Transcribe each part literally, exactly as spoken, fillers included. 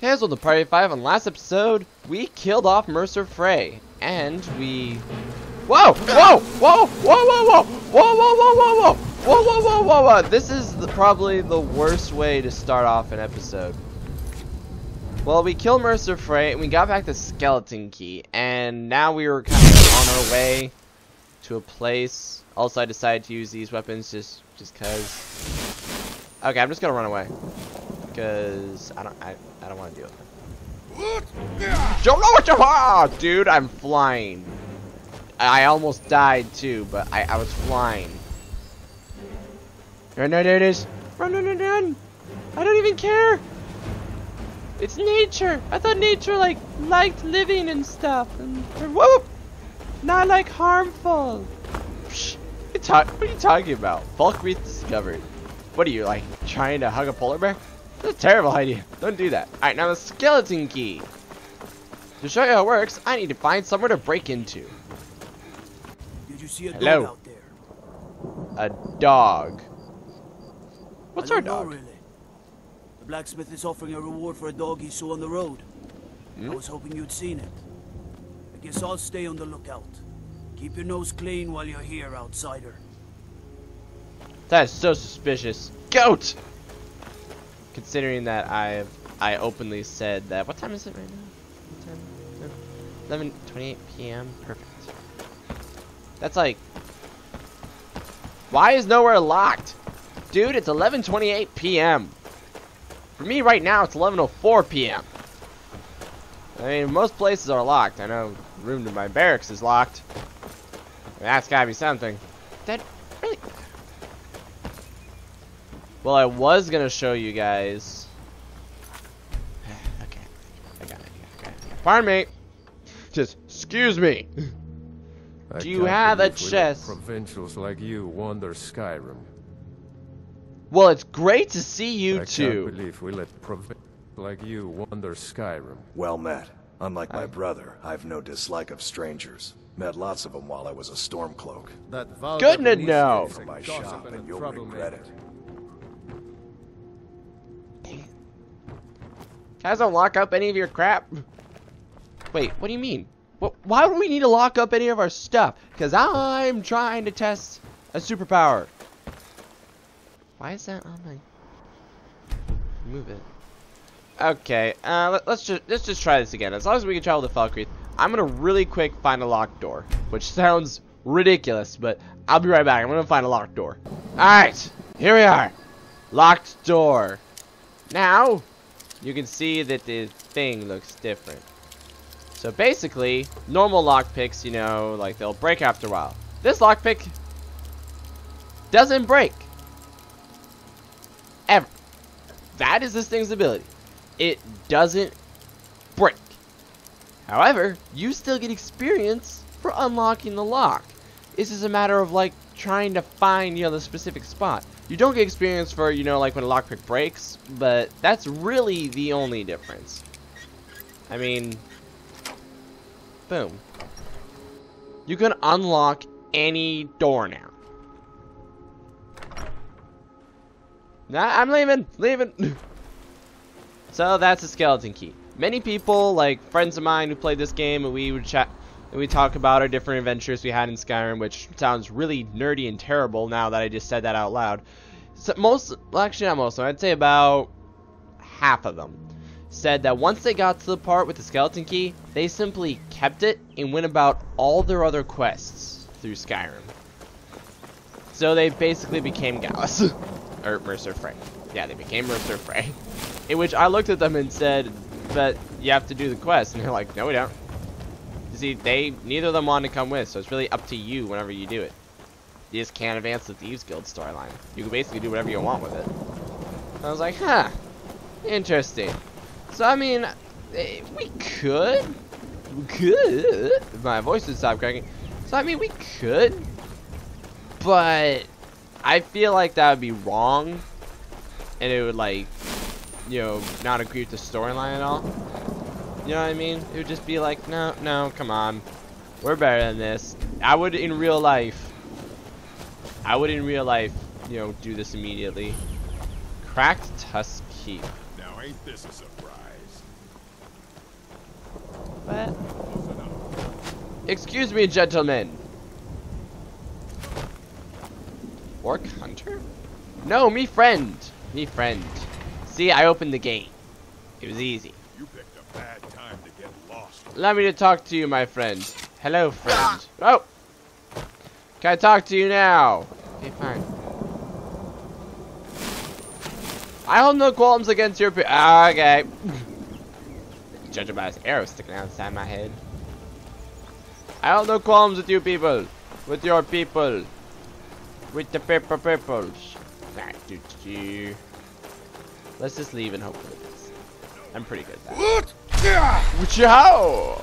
Hey, it's the Party five. On last episode, we killed off Mercer Frey, and we... Whoa! Whoa! Whoa! Whoa! Whoa! Whoa! Whoa! Whoa! Whoa! Whoa! Whoa! Whoa! Whoa! Whoa! Whoa! This is the, probably the worst way to start off an episode. Well, we killed Mercer Frey, and we got back the Skeleton Key, and now we were kind of on our way to a place. Also, I decided to use these weapons just, just cause. Okay, I'm just gonna run away. Cause I don't, I, I don't want to do it. Don't know what you are, dude. I'm flying. I almost died too, but I, I was flying. Run, run, there it is. Run, run, run, run. I don't even care. It's nature. I thought nature like liked living and stuff, and whoop, not like harmful. Psh, what are you talking about? Falkreath discovered. What are you like trying to hug a polar bear? That's a terrible idea. Don't do that. Alright, now the skeleton key. To show you how it works, I need to find somewhere to break into. Did you see a Hello. dog out there? A dog. What's our dog? Know, really. The blacksmith is offering a reward for a dog he saw on the road. Hmm? I was hoping you'd seen it. I guess I'll stay on the lookout. Keep your nose clean while you're here, outsider. That is so suspicious. Goat! Considering that I've I openly said that. What time is it right now? No. eleven twenty-eight p m Perfect. That's like. Why is nowhere locked, dude? It's eleven twenty-eight p m For me right now, it's eleven oh four p m I mean, most places are locked. I know room to my barracks is locked. I mean, that's gotta be something. That really. Well, I was gonna show you guys. Okay, I got it. I got it. Pardon me. Just excuse me. I Do you have a chest? Provincials like you wander Skyrim. Well, it's great to see you I too. I can't believe we let provincials like you wander Skyrim. Well met. Unlike my I... brother, I've no dislike of strangers. Met lots of them while I was a stormcloak. Good to know. From my shop, and you'll regret it. Guys, don't lock up any of your crap. Wait, what do you mean? What, why would we need to lock up any of our stuff? Because I'm trying to test a superpower. Why is that on my... Move it. Okay, uh, let, let's just let's just try this again. As long as we can travel to Falkreath, I'm going to really quick find a locked door. Which sounds ridiculous, but I'll be right back. I'm going to find a locked door. Alright, here we are. Locked door. Now... You can see that the thing looks different. So basically, normal lockpicks, you know, like they'll break after a while. This lockpick doesn't break. Ever. That is this thing's ability. It doesn't break. However, you still get experience for unlocking the lock. This is a matter of like trying to find, you know, the specific spot. You don't get experience for, you know, like when a lockpick breaks, but that's really the only difference. I mean, boom. You can unlock any door now. Nah, I'm leaving, leaving. So that's a skeleton key. Many people, like friends of mine who played this game, and we would chat. And we talk about our different adventures we had in Skyrim, which sounds really nerdy and terrible now that I just said that out loud. So most, well, actually not most, I'd say about half of them said that once they got to the part with the skeleton key, they simply kept it and went about all their other quests through Skyrim. So they basically became Gallus. Or Mercer Frey. Yeah, they became Mercer Frey. In which I looked at them and said, but you have to do the quest. And they're like, no we don't. See, they neither of them want to come with, so it's really up to you whenever you do it. You just can't advance the Thieves Guild storyline. You can basically do whatever you want with it. I was like, huh, interesting. So I mean, we could, we could. My voice did stop cracking. So I mean, we could, but I feel like that would be wrong, and it would like, you know, not agree with the storyline at all. You know what I mean? It would just be like, no, no, come on. We're better than this. I would in real life, I would in real life, you know, do this immediately. Cracked Tusk Keep. Now ain't this a surprise? Excuse me, gentlemen. Orc hunter? No, me friend. Me friend. See, I opened the gate. It was easy. You picked a bad time to get lost. Allow me to talk to you, my friend. Hello, friend. Oh! Can I talk to you now? Okay, fine. I hold no qualms against your... Okay. Judging by this arrow sticking outside my head. I hold no qualms with you people. With your people. With the paper peoples. Let's just leave and hope for this. I'm pretty good at that. What? I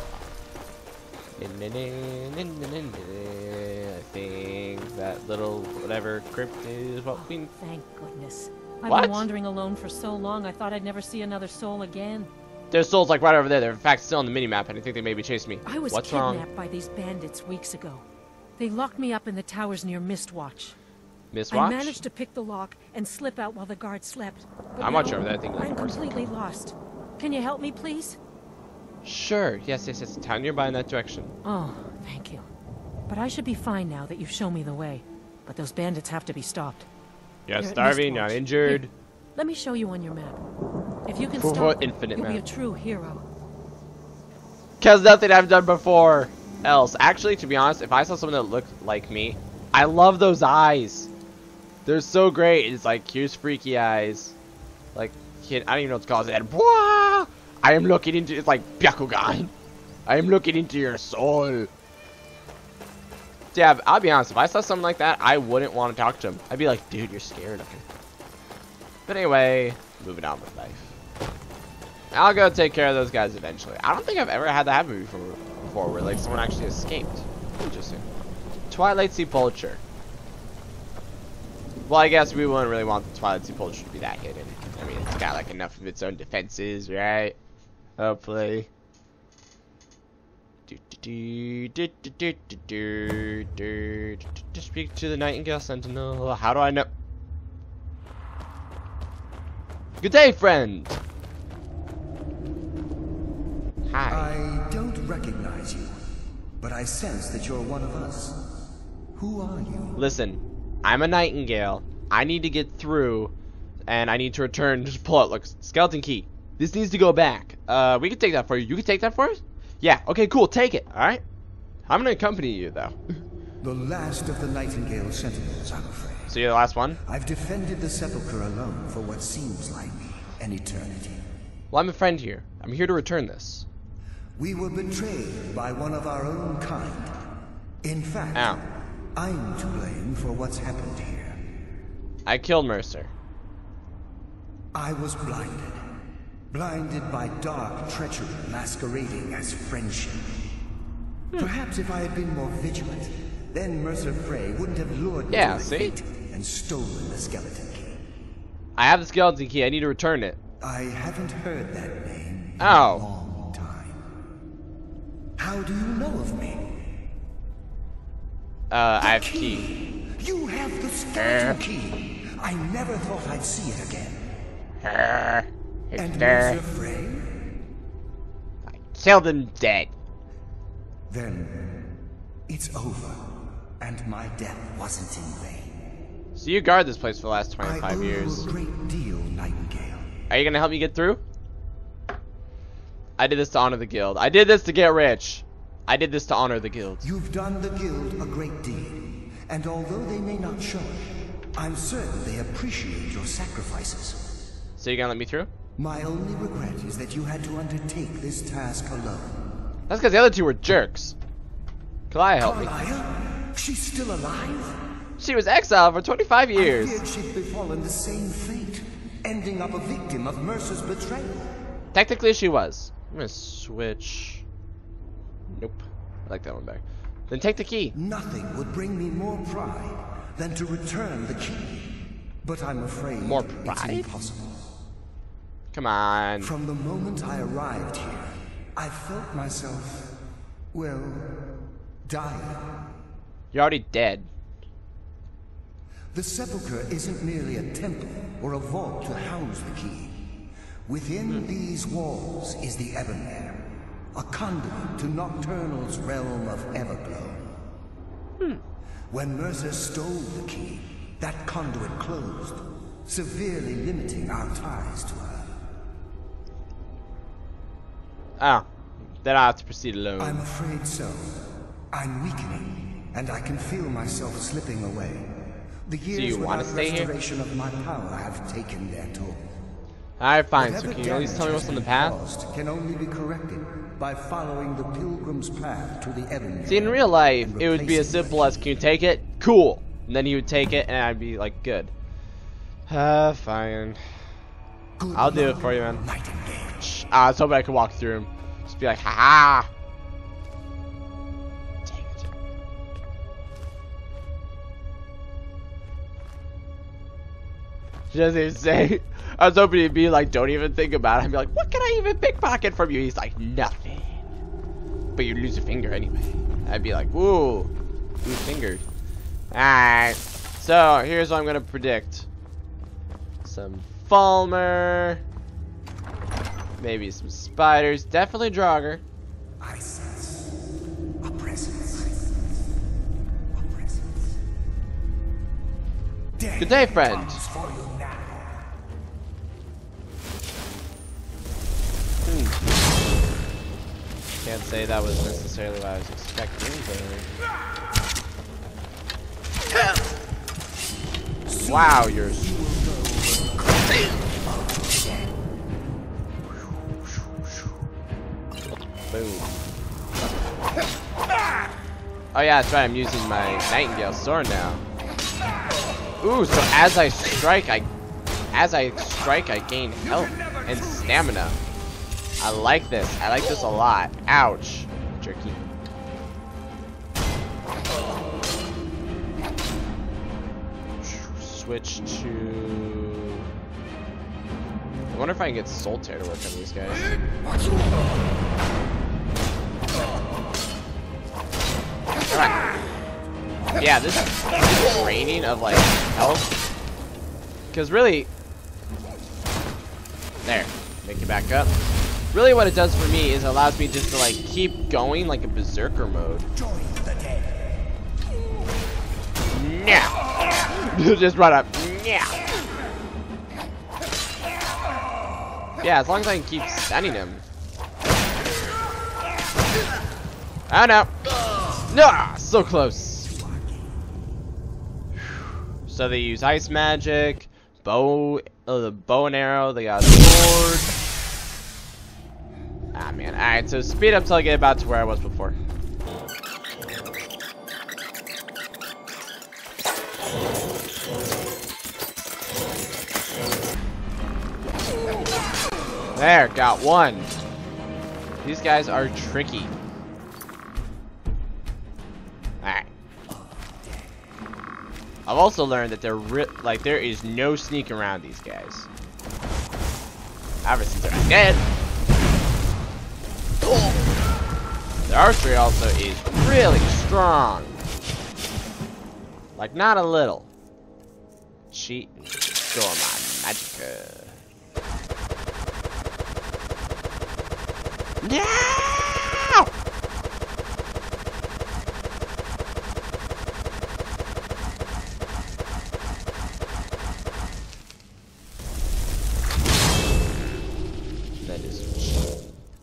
think that little whatever crypt is what we... Thank goodness. I've what? been wandering alone for so long, I thought I'd never see another soul again. There's souls like right over there. They're in fact still on the minimap, and I think they maybe chased me. I was What's kidnapped wrong? by these bandits weeks ago. They locked me up in the towers near Mistwatch. Mistwatch? I managed to pick the lock and slip out while the guard slept. I'm not sure that thing is I'm completely lost. Can you help me, please? Sure. Yes, yes, yes. Town nearby in that direction. Oh, thank you. But I should be fine now that you've shown me the way. But those bandits have to be stopped. You're starving, not injured. Here, let me show you on your map. If you can For stop, infinite you'll map. be a true hero. Cause nothing I've done before else. Actually, to be honest, if I saw someone that looked like me, I love those eyes. They're so great. It's like, here's freaky eyes. Like, I don't even know what to call it. Wah! I am looking into, it's like, Byakugan. I am looking into your soul. Yeah, I'll be honest, if I saw something like that, I wouldn't want to talk to him. I'd be like, dude, you're scared of him. But anyway, moving on with life. I'll go take care of those guys eventually. I don't think I've ever had that happen before, before where like someone actually escaped. Interesting. Twilight Sepulcher. Well, I guess we wouldn't really want the Twilight Sepulcher to be that hidden. I mean, it's got like enough of its own defenses, right? Hopefully. Speak to the Nightingale Sentinel. How do I know? Good day, friend. Hi. I don't recognize you, but I sense that you're one of us. Who are you? Listen, I'm a Nightingale. I need to get through, and I need to return. Just pull out. Look, skeleton key. This needs to go back. Uh, we can take that for you. You can take that for us. Yeah, okay, cool, take it, alright? I'm gonna accompany you, though. The last of the Nightingale Sentinels, I'm afraid. So you're the last one? I've defended the Sepulchre alone for what seems like an eternity. Well, I'm a friend here. I'm here to return this. We were betrayed by one of our own kind. In fact, Ow. I'm to blame for what's happened here. I killed Mercer. I was blinded. Blinded by dark treachery masquerading as friendship. Hmm. Perhaps if I had been more vigilant, then Mercer Frey wouldn't have lured me yeah, to see? Fate and stolen the skeleton key. I have the skeleton key. I need to return it. I haven't heard that name in Ow. a long time. How do you know of me? Uh, the I have key. key. You have the skeleton uh. key. I never thought I'd see it again. Uh. And Mercer Frey? I killed him dead. Then it's over, and my death wasn't in vain. So you guard this place for the last twenty-five years. I owe you a great deal, Nightingale. Are you gonna help me get through? I did this to honor the guild. I did this to get rich. I did this to honor the guild. You've done the guild a great deed, and although they may not show it, I'm certain they appreciate your sacrifices. So you gonna let me through? My only regret is that you had to undertake this task alone. That's because the other two were jerks. Karliah helped me. Karliah? She's still alive? She was exiled for twenty-five years. I feared she'd befallen the same fate, ending up a victim of Mercer's betrayal. Technically, she was. I'm gonna switch. Nope. I like that one back. Then take the key. Nothing would bring me more pride than to return the key, but I'm afraid more pride? it's impossible. Come on. From the moment I arrived here, I felt myself, well, dying. You're already dead. The sepulchre isn't merely a temple or a vault to house the key. Within mm. these walls is the Evermere, a conduit to Nocturnal's realm of Everglow. Hmm. When Mercer stole the key, that conduit closed, severely limiting our ties to her. Ah, then I have to proceed alone. I'm afraid so. I'm weakening, and I can feel myself slipping away. The years without restoration of my power have taken their toll. Alright, fine, so can you at least tell me what's on the path? Can only be corrected by following the pilgrim's path to the Evermere. See, in real life, it would be as simple as, can you take it? Cool! And then he would take it, and I'd be like, good. Uh, fine. Good I'll do it for you, man. Uh, I was hoping I could walk through him. Just be like, ha-ha! She doesn't even say. I was hoping he'd be like, don't even think about it. I'd be like, what can I even pickpocket from you? He's like, nothing. But you'd lose a finger anyway. I'd be like, whoa, lose fingered. Alright. So, here's what I'm going to predict. Some Falmer. Maybe some spiders. Definitely Draugr. I sense a presence. A presence. Good day, friend. Can't say that was necessarily what I was expecting, but... Wow, you're... Boom. Oh yeah, that's right, I'm using my Nightingale sword now. Ooh, so as I strike, I... As I strike, I gain health and stamina. I like this. I like this a lot. Ouch. Jerky. Switch to... I wonder if I can get Soul Tear to work on these guys. Come on. Yeah, this is draining of, like, health. Because really... There. Make it back up. Really what it does for me is it allows me just to like keep going like a berserker mode. Join the dead. Nah. Just right up. Nah. Yeah, as long as I can keep stunning him. Oh no. No, so close. So they use ice magic, bow, uh, the bow and arrow, they got a sword. Ah, man. Alright, so speed up till I get about to where I was before. There, got one. These guys are tricky. Alright. I've also learned that they're ri like, there is no sneak around these guys. Obviously, they're dead. The archery also is really strong. Like, not a little. Cheat and store my magica. No! That is...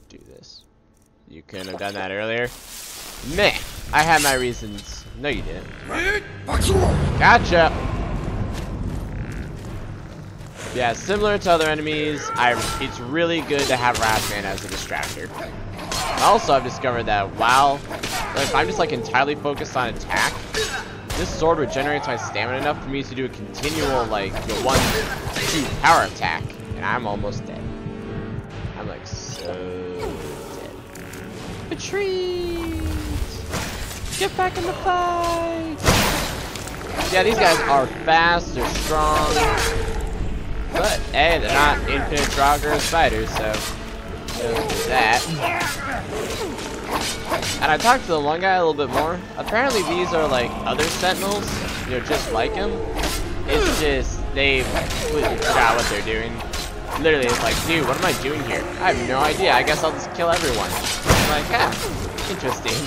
Do this. You couldn't have done that earlier. Meh. I had my reasons. No, you didn't. Gotcha. Yeah, similar to other enemies, I it's really good to have Wrathman as a distractor. Also, I've discovered that while like, if I'm just like entirely focused on attack, this sword regenerates my stamina enough for me to do a continual like the one, two power attack, and I'm almost dead. I'm like so. Retreat! Get back in the fight! Yeah, these guys are fast, they're strong. But, hey, they're not infinite Draugr spiders, so... There's that. And I talked to the one guy a little bit more. Apparently these are like other sentinels. They're just like him. It's just, they've completely forgot what they're doing. Literally, it's like, dude, what am I doing here? I have no idea. I guess I'll just kill everyone. like, ah, interesting.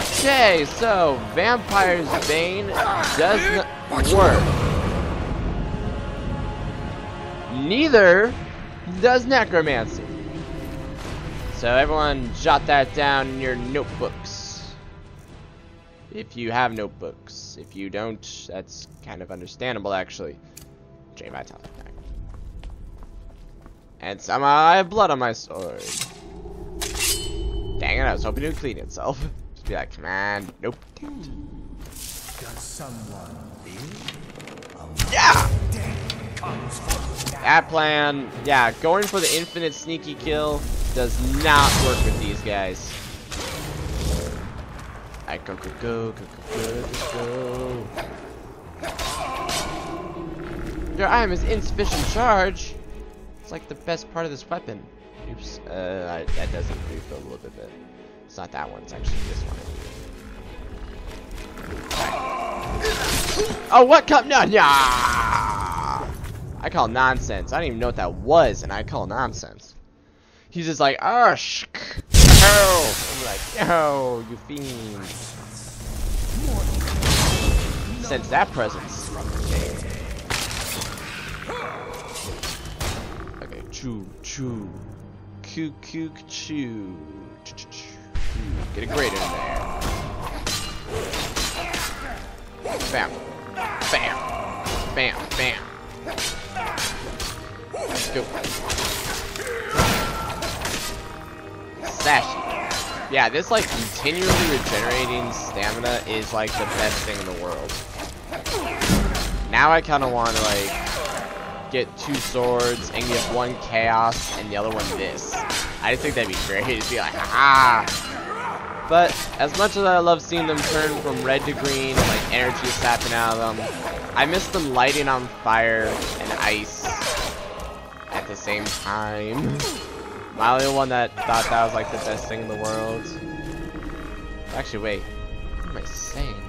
Okay, so Vampire's Bane doesn't work. Neither does Necromancy. So everyone jot that down in your notebooks. If you have notebooks. If you don't, that's kind of understandable actually. J my top back. And somehow I have blood on my sword. Dang it, I was hoping it would clean itself. Just be like, man, nope. Does someone live? Yeah! That plan, yeah, going for the infinite sneaky kill does not work with these guys. I go, go, go, go, go, go, go. Your item is insufficient charge. It's like the best part of this weapon. Oops, uh, I, that doesn't refill a little bit, but it's not that one, it's actually this one. Oh, what cup? No, no! I call nonsense. I don't even know what that was, and I call nonsense. He's just like, oh, shh. Oh. I'm like, yo, you fiend. Sense that presence. Okay, choo, choo. Coo, coo, choo. Get a grate in there. Bam. Bam. Bam. Bam. Let's go. Sash. Yeah, this like continually regenerating stamina is like the best thing in the world. Now I kind of want to like get two swords and give one chaos and the other one this. I just think that'd be great to be like, ah. But as much as I love seeing them turn from red to green and like energy sapping out of them, I miss them lighting on fire and ice at the same time. My only one that thought that was like the best thing in the world. Actually, wait. What am I saying?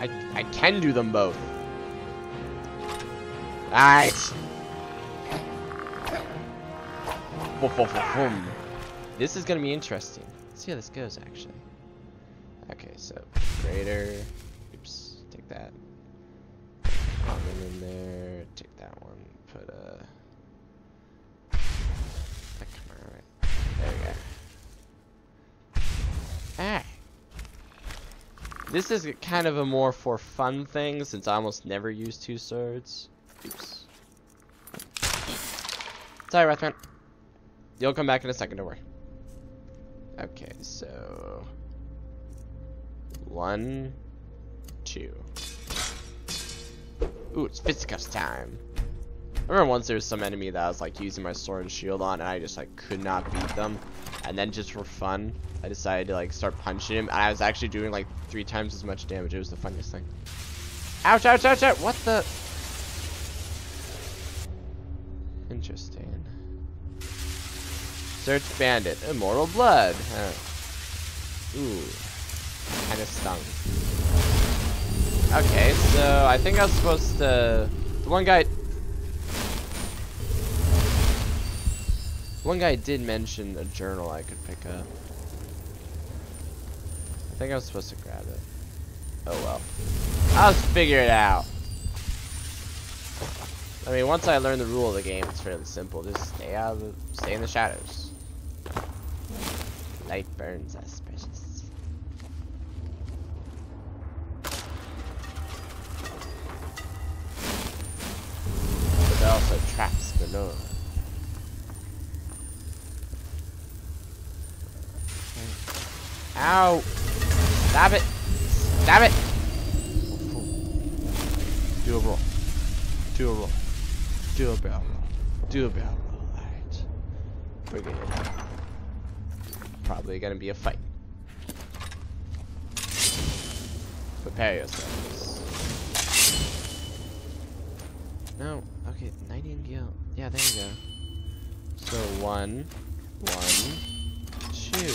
I I can do them both. Alright. This is gonna be interesting. Let's see how this goes actually. Okay, so greater. Oops, take that. Put them in there. Take that one. Put a. That come on, right. There we go. Ah. This is kind of a more for fun thing since I almost never use two swords. Oops. Sorry, Rathman. You'll come back in a second. Don't worry. Okay, so. One, two. Ooh, it's fisticuffs time. I remember once there was some enemy that I was like using my sword and shield on, and I just like could not beat them. And then just for fun, I decided to like start punching him, and I was actually doing like three times as much damage. It was the funniest thing. Ouch! Ouch! Ouch! Ouch! What the? Interesting. Search bandit. Immortal blood. Huh. Ooh. Kind of stung. Okay, so I think I was supposed to. The one guy. One guy did mention a journal I could pick up. I think I was supposed to grab it. Oh well. I'll figure it out. I mean, once I learn the rule of the game, it's fairly simple. Just stay out of the, stay in the shadows. Light burns us. Also traps below. Okay. Ow! Stab it! Stab it! Do a roll. Do a roll. Do a barrel roll. Do a barrel roll. Alright. We're gonna get probably gonna be a fight. Prepare yourselves. No. Okay, Nightingale. Yeah, there you go. So one, one, two.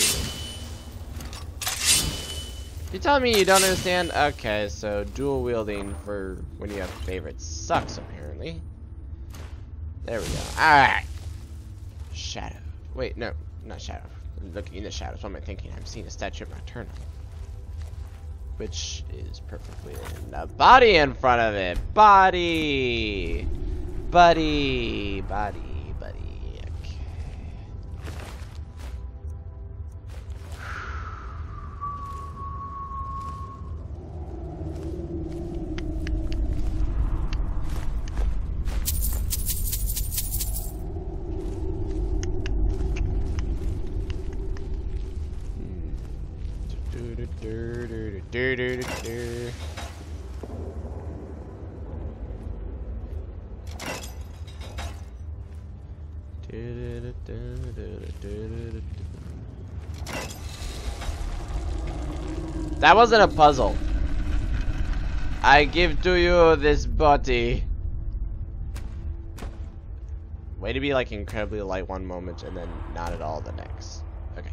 You telling me you don't understand? Okay, so dual wielding for when you have favorites sucks apparently. There we go. Alright. Shadow. Wait, no. Not shadow. I'm looking in the shadows. What am I thinking? I'm seeing a statue of Nocturnal. Which is perfectly in a body in front of it. Body. Buddy. Body. Buddy. Okay. Do, do, do, do. Do, do, do, do, do, do, do. That wasn't a puzzle. I give to you this body. Way to be like incredibly light one moment and then not at all the next. Okay.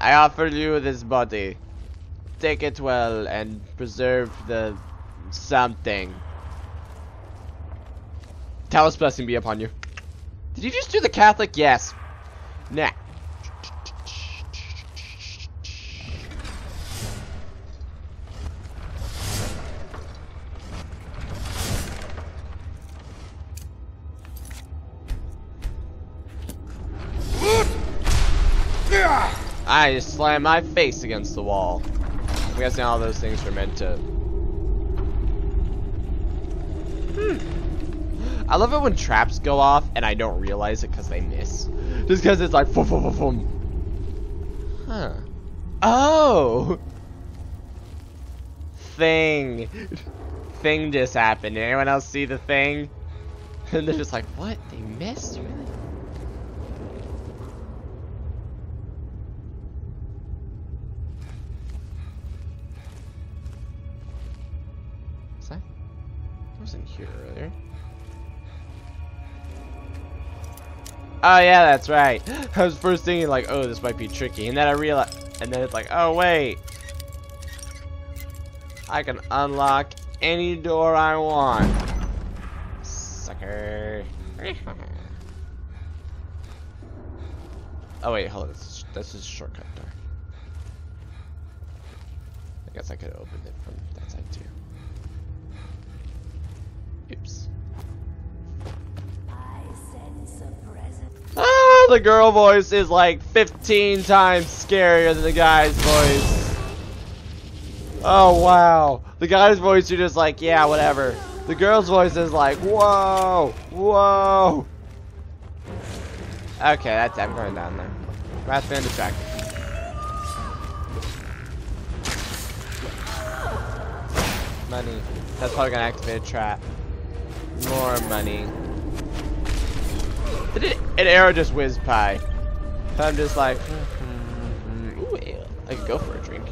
I offer you this body. Take it well and preserve the something. Talos blessing be upon you. Did you just do the Catholic? Yes. Nah. I just slammed my face against the wall. I'm guessing all those things were meant to. Hmm. I love it when traps go off and I don't realize it because they miss. Just because it's like. Fum, fum, fum, fum. Huh. Oh! Thing. Thing just happened. Did anyone else see the thing? And they're just like, what? They missed? Really? Here earlier. Oh yeah, that's right. I was first thinking like, oh, this might be tricky, and then I realized, and then it's like, oh wait, I can unlock any door I want. Sucker. Oh wait, hold on. This is, this is a shortcut door. I guess I could open it from that side too. Oops. I sense a presence. Ah, the girl voice is like fifteen times scarier than the guy's voice. Oh wow. The guy's voice, you're just like, yeah, whatever. The girl's voice is like, whoa, whoa. Okay, that's it. I'm going down there. Rather than distracted. Money. That's probably gonna activate a trap. More money. Did it, an arrow just whizzed by. I'm just like, ooh, I could go for a drink.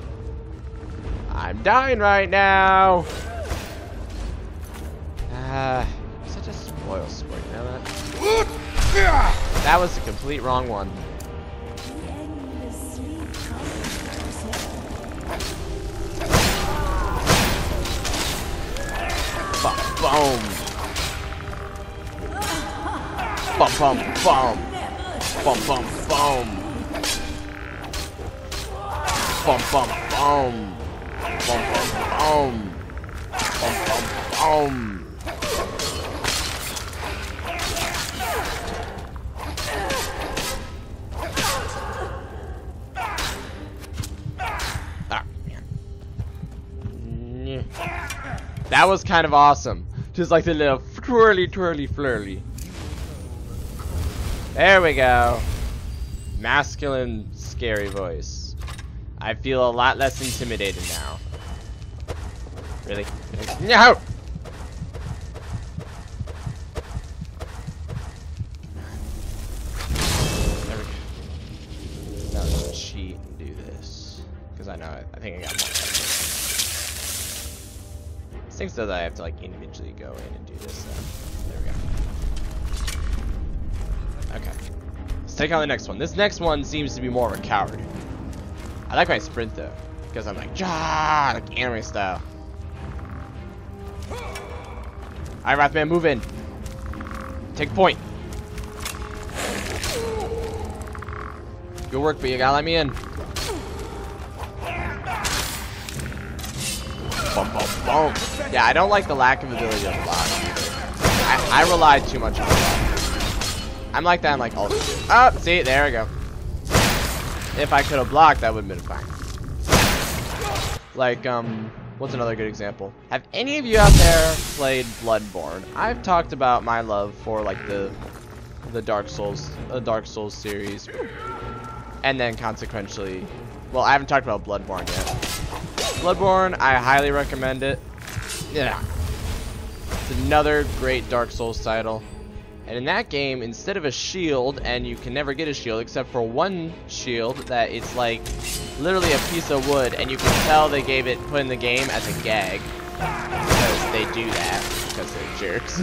I'm dying right now. Ah, uh, such a spoil sport. You know that? That was the complete wrong one. Boom. Bum bum bum. Bum bum bum. Bum bum bum. Bum bum bum. Bum bum bum. Ah, man. That was kind of awesome. Just like the little twirly twirly flirly. There we go. Masculine, scary voice. I feel a lot less intimidated now. Really? No! There we go. Now let's cheat and do this. Because I know, I, I think I got more. This thing says I have to like individually go in and do this. So. There we go. Okay, let's take on the next one. This next one seems to be more of a coward. I like my sprint though, because I'm like, ja, like anime style. All right, Wrathman, move in. Take a point. Good work, but you gotta let me in. Bum, bum, bum. Yeah, I don't like the lack of ability on the boss either. I, I rely too much on the boss. I'm like that in like all the Oh, see, there we go. If I could have blocked, that would have been fine. Like, um, what's another good example? Have any of you out there played Bloodborne? I've talked about my love for like the the Dark Souls, uh, Dark Souls series, and then consequently, well, I haven't talked about Bloodborne yet. Bloodborne, I highly recommend it. Yeah, it's another great Dark Souls title. And in that game, instead of a shield, and you can never get a shield except for one shield that it's like literally a piece of wood, and you can tell they gave it put in the game as a gag because they do that because they're jerks.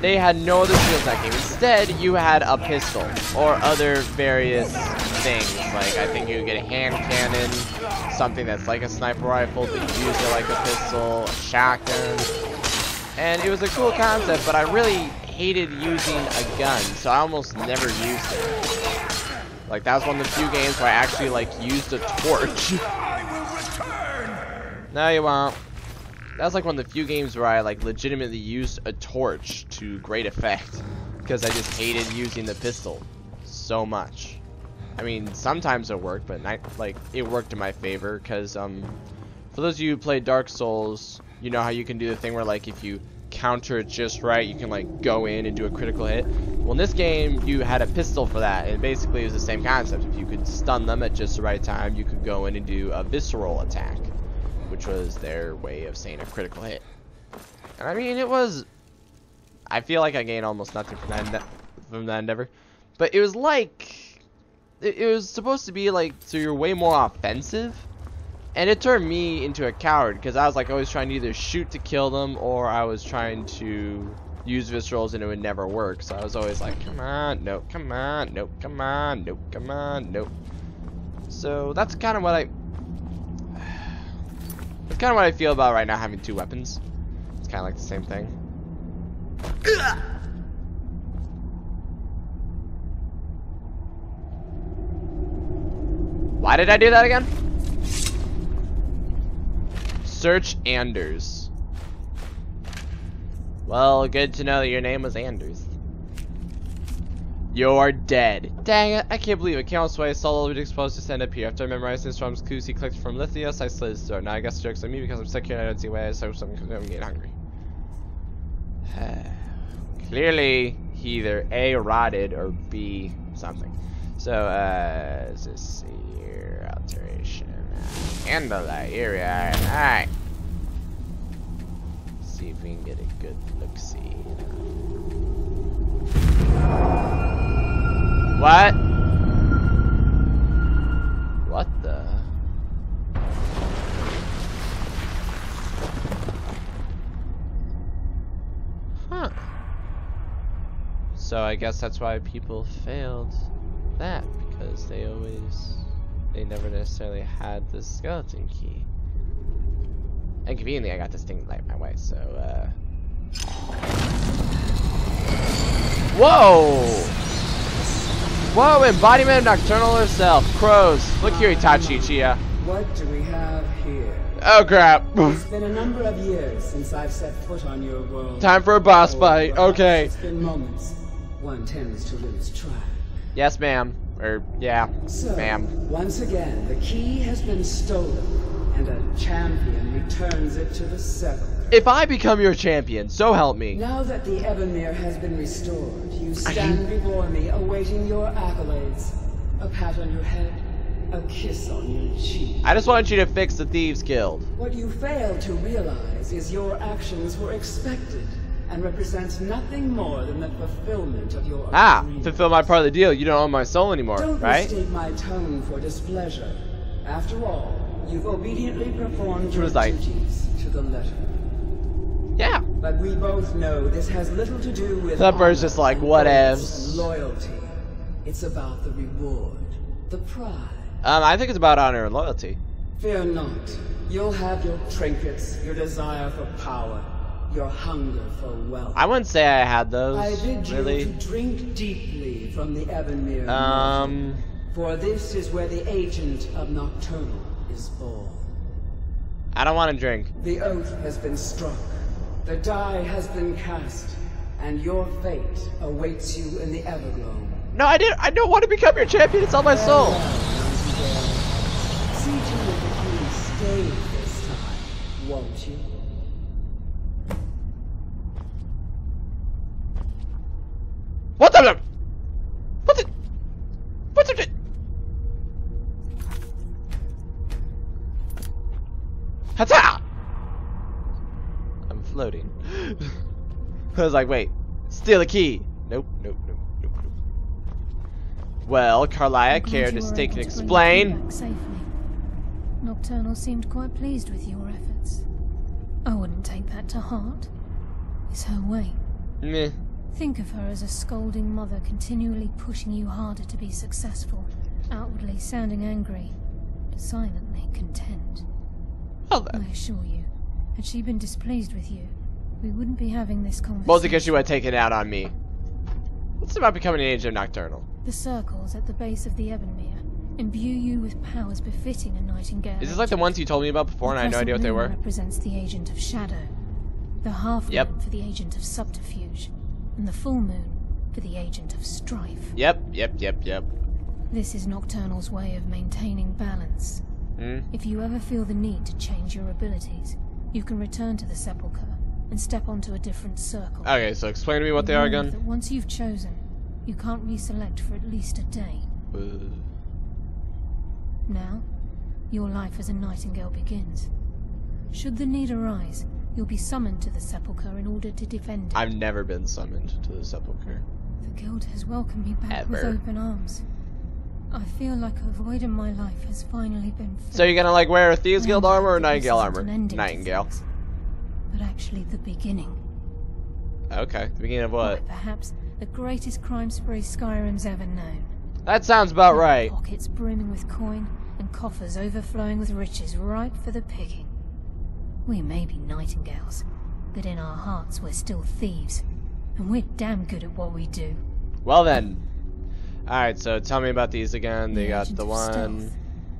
They had no other shields that game. Instead, you had a pistol or other various things. Like I think you would get a hand cannon, something that's like a sniper rifle, but you use it like a pistol, a shotgun. And it was a cool concept, but I really hated using a gun, so I almost never used it. Like, that was one of the few games where I actually, like, used a torch. No, you won't. That was, like, one of the few games where I, like, legitimately used a torch to great effect. Because I just hated using the pistol so much. I mean, sometimes it worked, but, not, like, it worked in my favor. Because, um, for those of you who play Dark Souls... You know how you can do the thing where, like, if you counter it just right, you can, like, go in and do a critical hit? Well, in this game, you had a pistol for that, and basically it was the same concept. If you could stun them at just the right time, you could go in and do a visceral attack, which was their way of saying a critical hit. And, I mean, it was... I feel like I gained almost nothing from that, from that endeavor. But it was like... It, it was supposed to be, like, so you're way more offensive. And it turned me into a coward because I was like always trying to either shoot to kill them or I was trying to use viscerals and it would never work. So I was always like, come on, no, come on, no, come on, no, come on, no. So that's kind of what I, that's kind of what I feel about right now having two weapons. It's kind of like the same thing. Ugh! Why did I do that again? Search Anders. Well, good to know that your name was Anders. You're dead. Dang it, I can't believe it. Countless ways, Saul was exposed to stand up here. After I memorized Instrum's clues he clicked from Lithios, I slid his door. Now I guess the joke's on me because I'm stuck here and I don't see why I so something I'm getting hungry. Clearly, he either A, rotted, or B, something. So, uh, let's just see here. Alteration. Handle that, here we are. Alright. See if we can get a good look see. What? What the? Huh. So I guess that's why people failed that, because they always they never necessarily had the skeleton key. And conveniently, I got this thing light my way, so, uh... Whoa! Whoa, embodiment of Nocturnal herself. Crows. Look here, Itachi Chia. What do we have here? Oh, crap. It's been a number of years since I've set foot on your world. Time for a boss oh, fight. Perhaps. Okay. It's been moments. One tends to lose track. Yes, ma'am. Or, yeah, so, ma'am. Once again, the key has been stolen, and a champion returns it to the sepulchre. If I become your champion, so help me. Now that the Evermere has been restored, you stand before me, awaiting your accolades. A pat on your head, a kiss on your cheek. I just want you to fix the Thieves Guild. What you fail to realize is your actions were expected, and represents nothing more than the fulfillment of your Ah, dreams. Fulfill my part of the deal. You don't own my soul anymore, don't right? Don't mistake my tone for displeasure. After all, you've obediently performed your like, duties to the letter. Yeah. But we both know this has little to do with that bird's just like, whatevs. Loyalty. It's about the reward, the pride. Um, I think it's about honor and loyalty. Fear not. You'll have your trinkets, your desire for power, your hunger for wealth. I wouldn't say I had those. I bid you really. to drink deeply from the Evermere. Um. Mountain, for this is where the agent of Nocturnal is born. I don't want to drink. The oath has been struck. The die has been cast, and your fate awaits you in the Everglow. No, I didn't. I don't want to become your champion. It's on my soul. See to it that you stay this time, won't you? What the? What the? What the? Hata! I'm floating. I was like, wait, steal a key. Nope, nope, nope, nope, nope. Well, Karliah, care to stake and explain? Nocturnal seemed quite pleased with your efforts. I wouldn't take that to heart. It's her way. Meh. Think of her as a scolding mother continually pushing you harder to be successful, outwardly sounding angry, but silently content. Oh, I assure you, had she been displeased with you, we wouldn't be having this conversation. Mostly because she would have taken it out on me. What's about becoming an agent of Nocturnal? The circles at the base of the Evermere imbue you with powers befitting a Nightingale. Is this like the ones you told me about before and I had no idea what they were? Represents the agent of shadow, the half moon for the agent of subterfuge, and the full moon for the agent of strife. Yep, yep, yep, yep. This is Nocturnal's way of maintaining balance. Mm. If you ever feel the need to change your abilities, you can return to the sepulcher and step onto a different circle. Okay, so explain to me what they are again. That once you've chosen, you can't reselect for at least a day. Uh. Now, your life as a Nightingale begins. Should the need arise, you'll be summoned to the sepulcher in order to defend it. I've never been summoned to the sepulcher. The guild has welcomed me back ever. with open arms. I feel like a void in my life has finally been filled. So you're gonna like wear a Thieves Guild armor or Nightingale armor? Nightingale. But actually the beginning. Okay, the beginning of what? Or perhaps the greatest crime spree Skyrim's ever known. That sounds about right. Pockets brimming with coin and coffers overflowing with riches ripe for the picking. We may be Nightingales, but in our hearts we're still thieves. And we're damn good at what we do. Well then. Alright, so tell me about these again. They got the one.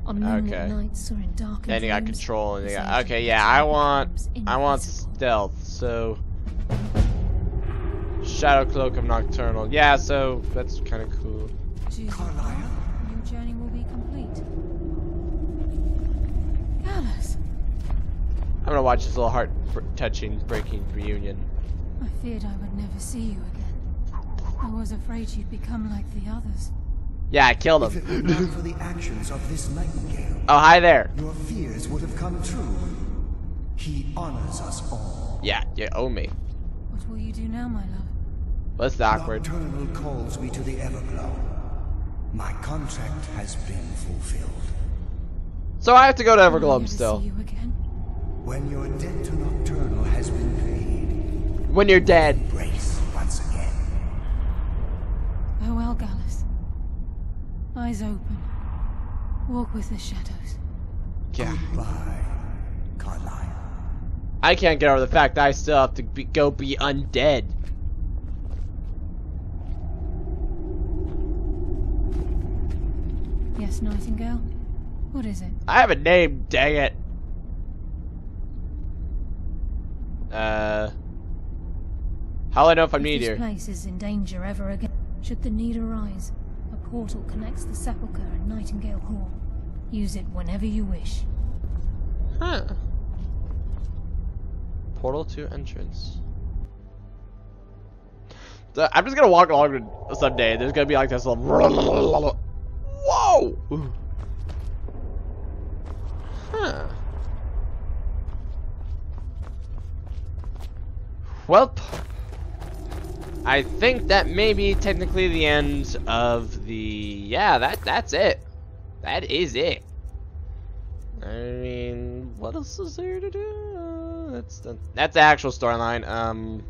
Okay. Then you got control and you got okay, yeah, I want I want stealth, so Shadow Cloak of Nocturnal. Yeah, so that's kinda cool. Karliah. Your journey will be complete. Gallus. I'm gonna watch this little heart touching breaking reunion. I feared I would never see you again. I was afraid you'd become like the others. Yeah, I killed him. If it were not for the actions of this Nightingale, oh, hi there. Your fears would have come true. He honors us all. Yeah, you owe me. What will you do now, my love? Well, that's awkward. Nocturnal calls me to the Everglow. My contract has been fulfilled. So I have to go to Everglow still. See you again? When your debt to Nocturnal has been paid. When you're dead. Embrace once again. Farewell, Gallus. Eyes open. Walk with the shadows. Yeah. Goodbye, Karliah. I can't get over the fact that I still have to be, go be undead. Yes, Nightingale? What is it? I have a name, dang it. Uh. How do I know if I need you? This place is in danger ever again. Should the need arise, a portal connects the sepulcher and Nightingale Hall. Use it whenever you wish. Huh. Portal to entrance. So I'm just gonna walk along someday. There's gonna be like this little. Whoa! Huh. Welp. I think that may be technically the end of the yeah that that's it that is it. I mean, what else is there to do? That's the, that's the actual storyline. Um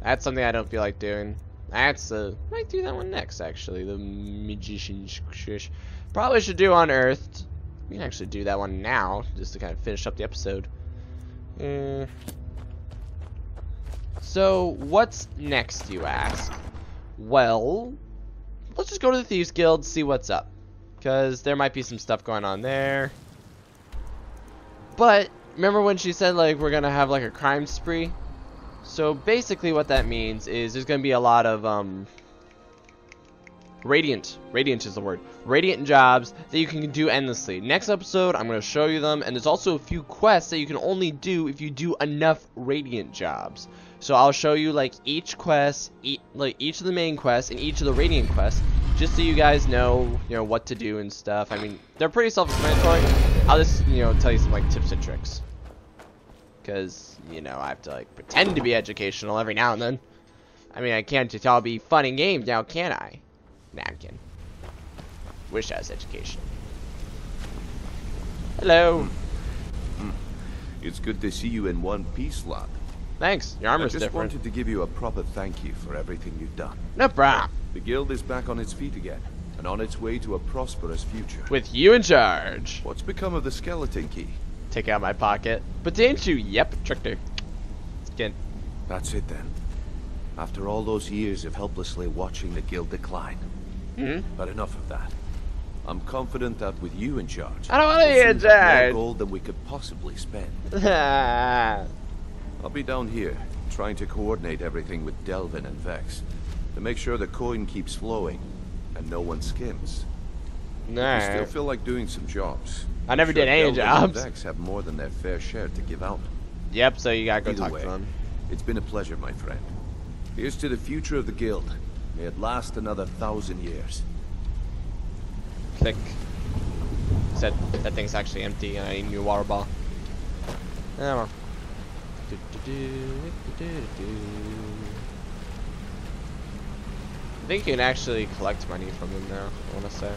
that's something I don't feel like doing. That's a might do that one next, actually. The magician's shush probably should do unearthed. We can actually do that one now just to kind of finish up the episode. Uh, So, what's next, you ask? Well, let's just go to the Thieves Guild, see what's up. Because there might be some stuff going on there. But, remember when she said, like, we're going to have, like, a crime spree? So, basically what that means is there's going to be a lot of, um... Radiant. Radiant is the word. Radiant jobs that you can do endlessly. Next episode, I'm going to show you them. And there's also a few quests that you can only do if you do enough Radiant jobs. So I'll show you like each quest, e like each of the main quests and each of the Radiant quests. Just so you guys know, you know, what to do and stuff. I mean, they're pretty self-explanatory. I'll just, you know, tell you some like tips and tricks. Because, you know, I have to like pretend to be educational every now and then. I mean, I can't just all be fun and games now, can I? Napkin. Wish I was educational. Hello. It's good to see you in one piece, lad. Thanks. Your armor's different. I just different. wanted to give you a proper thank you for everything you've done. No problem. The guild is back on its feet again, and on its way to a prosperous future. With you in charge. What's become of the skeleton key? Take out my pocket. But didn't you? Yep, tricked her. Skin. That's it then. After all those years of helplessly watching the guild decline. Mm-hmm. But enough of that. I'm confident that with you in charge, I don't want to be in charge. More gold than we could possibly spend. I'll be down here trying to coordinate everything with Delvin and Vex to make sure the coin keeps flowing and no one skims. Nah. I still feel like doing some jobs. I never sure did any Delvin jobs. And Vex have more than their fair share to give out. Yep. So you gotta go Either talk way, to them. It's been a pleasure, my friend. Here's to the future of the guild. May it last another thousand years. Click. Said that thing's actually empty, and I need a new water ball. Oh. Do, do, do, do, do, do. I think you can actually collect money from them now. I want to say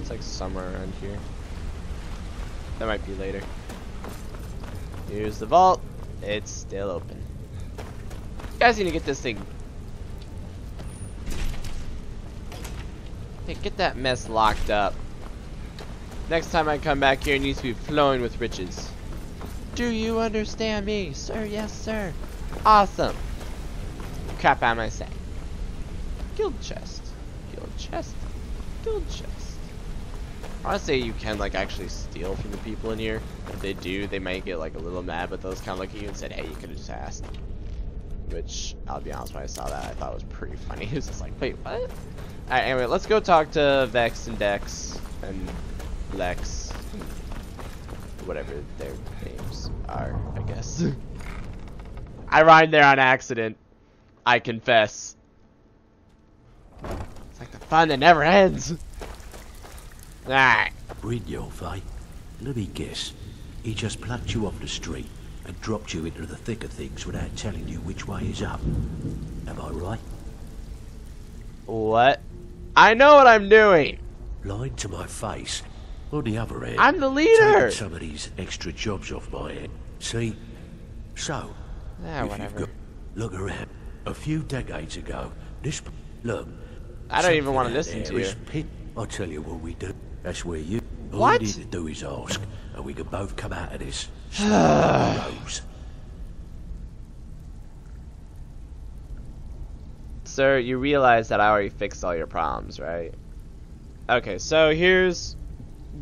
it's like somewhere around here. That might be later. Here's the vault. It's still open. You guys need to get this thing. Hey, get that mess locked up. Next time I come back here, it needs to be flowing with riches. Do you understand me, sir? Yes, sir. Awesome. Crap, am I saying? Guild chest. Guild chest. Guild chest. Honestly, you can like actually steal from the people in here. If they do, they might get like a little mad, but those kind of look at you and said, "Hey, you could have just asked." Which, I'll be honest, when I saw that, I thought it was pretty funny. It was just like, wait, what? Alright, anyway, let's go talk to Vex and Dex and Lex. Whatever their names are, I guess. I rhymed there on accident. I confess. It's like the fun that never ends. Alright. Read your fight. Let me guess. He just plucked you off the street and dropped you into the thick of things without telling you which way is up. Am I right? What? I know what I'm doing! Lying to my face. On the other hand, I'm the leader! Taking some of these extra jobs off my head. See? So, ah, if whatever. You've got, look around. A few decades ago, this... Look. I don't even want to listen to you. Pit. I'll tell you what we do. That's where you... All what? you need to do is ask, and we can both come out of this. Sir, you realize that I already fixed all your problems, right? Okay, so here's...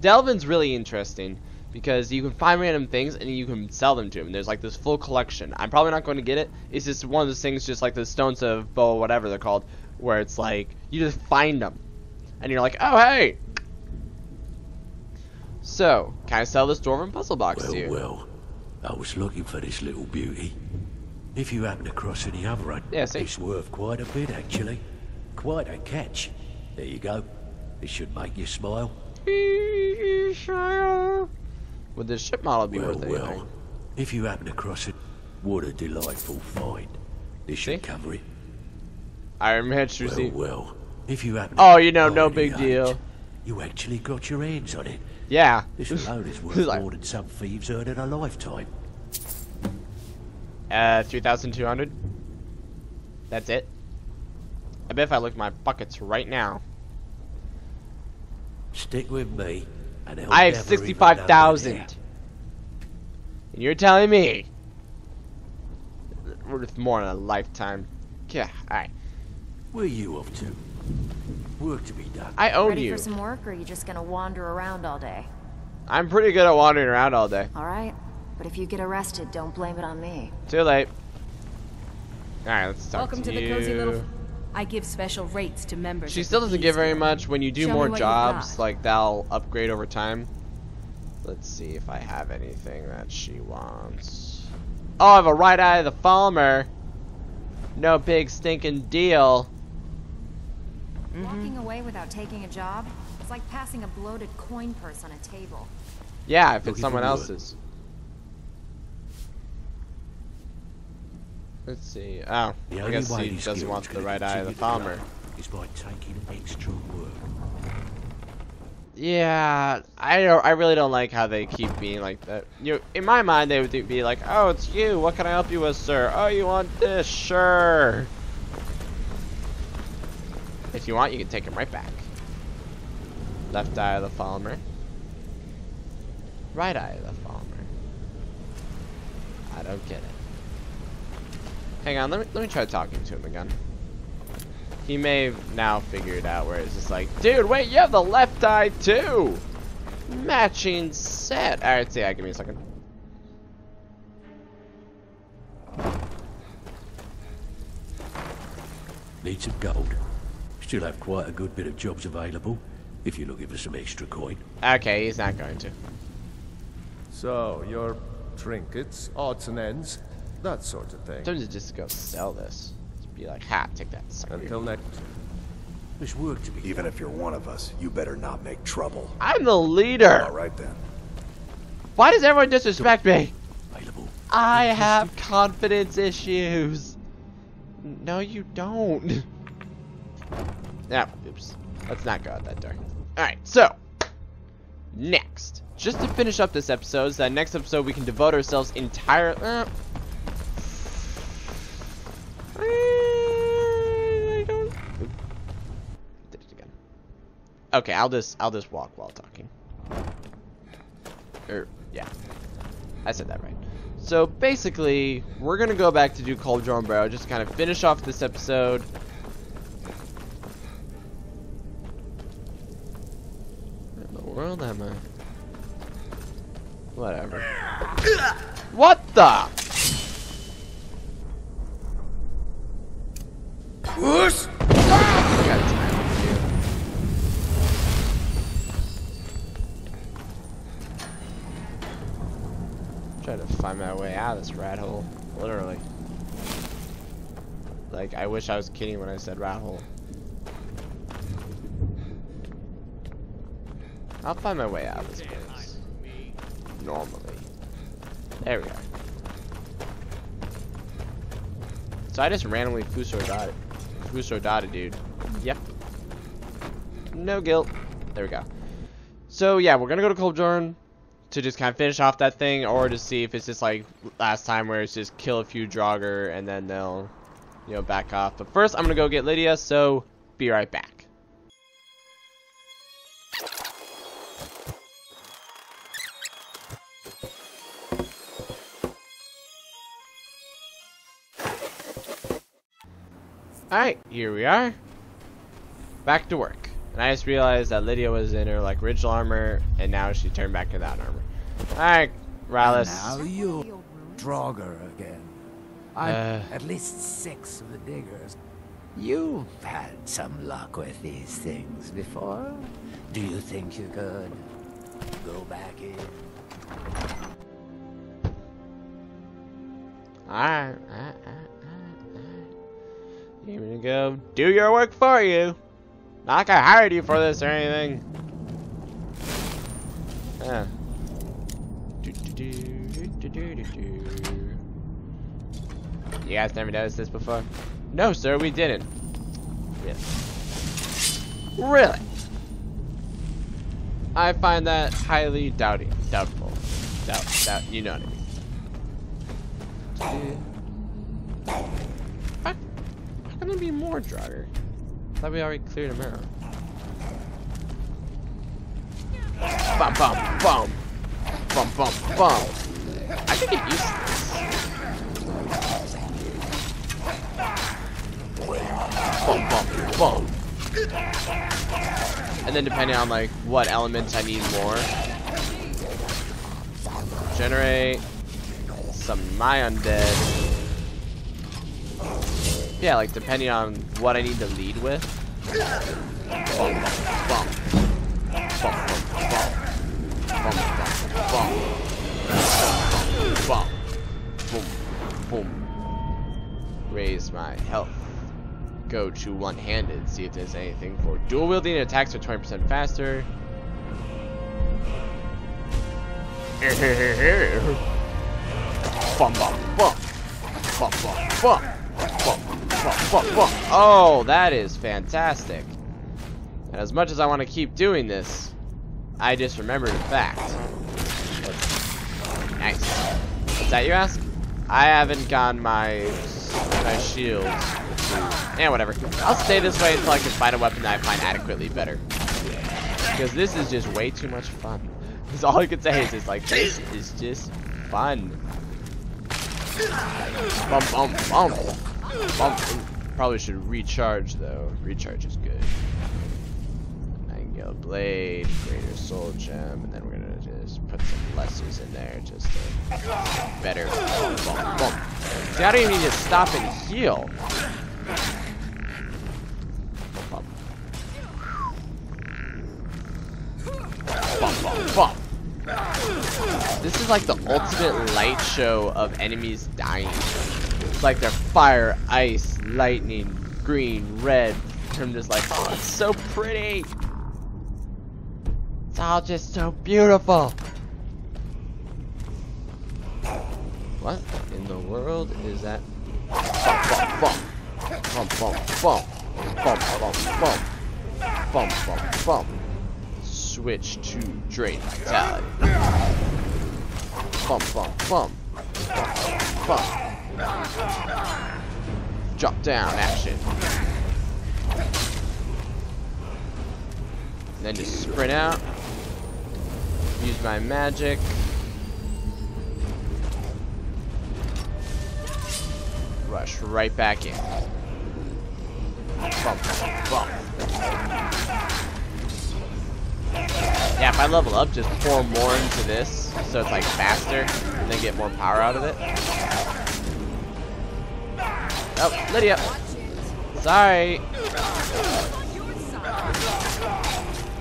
Delvin's really interesting, because you can find random things, and you can sell them to him. There's like this full collection. I'm probably not going to get it. It's just one of those things, just like the stones of bow, whatever they're called, where it's like, you just find them. And you're like, oh, hey! So, can I sell this dwarven puzzle box well, to you? Well, I was looking for this little beauty. If you happen to cross any other end, yeah, it's worth quite a bit, actually. Quite a catch. There you go. It should make you smile. Would this ship model be well, worth anything? Well, if you happen to cross it, what a delightful find. This should see? cover it. Iron Hedge receipt. Well, well, if you happen to oh, you know, no big deal. Hunt, you actually got your hands on it. Yeah. This alone is worth like, more than some thieves earn in a lifetime. Uh, three thousand two hundred? That's it? I bet if I look at my pockets right now. Stick with me. And I have sixty-five thousand. And you're telling me worth more than a lifetime. Yeah, alright. What are you up to? Work to be done. I own Ready you. Ready for some work, or are you just gonna wander around all day? I'm pretty good at wandering around all day. Alright, but if you get arrested, don't blame it on me. Too late. Alright, let's talk Welcome to, to you. the cozy little... I give special rates to members. She still doesn't give very much. When you do Show more jobs, like, that'll upgrade over time. Let's see if I have anything that she wants. Oh, I have a right eye of the farmer. No big stinking deal. Mm-hmm. Walking away without taking a job, it's like passing a bloated coin purse on a table. Yeah, if it's someone else's. Let's see. Oh, I guess he doesn't want the right eye of the farmer. Is by taking extra work. Yeah, I don't, I really don't like how they keep being like that. You, in my mind, they would be like, "Oh, it's you. What can I help you with, sir? Oh, you want this? Sure. If you want, you can take him right back." Left eye of the farmer. Right eye of the farmer. I don't get it. Hang on, let me, let me try talking to him again. He may have now figured out where it's just like, dude, wait, you have the left eye too! Matching set! Alright, see, so yeah, give me a second. Need some gold. Still have quite a good bit of jobs available, if you're looking for some extra coin. Okay, he's not going to. So, your trinkets, odds and ends, that sort of thing. Sometimes you just go sell this. Just be like, ha, take that. Until next. There's work to be done. Even if you're one of us, you better not make trouble. I'm the leader. All right then. Why does everyone disrespect me? Available. I have confidence issues. No, you don't. Ah, oops. Let's not go out that door. All right, so next, just to finish up this episode, so that next episode we can devote ourselves entirely. Uh, I don't... Did it again. Okay, I'll just I'll just walk while talking. Or yeah, I said that right. So basically, we're gonna go back to do Kolbjorn Barrow, just kind of finish off this episode. Where in the world am I? Whatever. What the? Whoosh! Try to find my way out of this rat hole, literally. Like, I wish I was kidding when I said rat hole. I'll find my way out of this place. Normally. There we are. So I just randomly fuso died. Fuso dotted, dude. Yep. No guilt. There we go. So, yeah, we're gonna go to Kolbjorn to just kind of finish off that thing, or to see if it's just like last time where it's just kill a few Draugr and then they'll, you know, back off. But first, I'm gonna go get Lydia, so be right back. Alright, here we are. Back to work. And I just realized that Lydia was in her like original armor, and now she turned back to that armor. Alright, Rallus. Now you Draugr again. I've uh, at least six of the diggers. You've had some luck with these things before. Do you think you could go back in? Alright, alright, alright. Here we go. Do your work for you. Not like I hired you for this or anything. Huh. You guys never noticed this before? No, sir, we didn't. Really? Really? I find that highly doubting, doubtful. Doubt, doubt. You know what I mean. Gonna be more Draugr. Thought we already cleared him out. Bum bum bum bum bum bum. I think it used to this. bump, bump, bump. And then depending on like what elements I need more. Generate some my undead. Yeah, like depending on what I need to lead with. Bump, bump, bump, bump, bump, bump, bump, bump, bump, bump, boom, boom. Raise my health. Go to one-handed. See if there's anything for dual wielding attacks are twenty percent faster. Bum bum bum bum bum bum bum bum bum. Oh, that is fantastic. And as much as I want to keep doing this, I just remembered a fact. Nice. What's that you ask? I haven't gotten my my shields. Yeah, whatever. I'll stay this way until I can find a weapon that I find adequately better. Because this is just way too much fun. Because all I can say is, it's like, this is just fun. Bum, bum, bum. Bum. Probably should recharge, though. Recharge is good. Nightingale Blade, Greater Soul Gem, and then we're going to just put some lessers in there just to get better. Bum, bum, bum. See, I don't even need to stop and heal. Bump, bump, bump. This is like the ultimate light show of enemies dying. It's like they're fire, ice, lightning, green, red. I'm just like, oh, it's so pretty. It's all just so beautiful. What in the world is that? Bump, bump, bump. Bump, bump, bump, bump, bump, bump, bump, bump, bump. Switch to Drain Vitality. Bump, bump, bump, bump, bump. Drop down action. And then just sprint out. Use my magic. Rush right back in. Bump, bump. Yeah, if I level up, just pour more into this, so it's like faster, and then get more power out of it. Oh, Lydia. Sorry.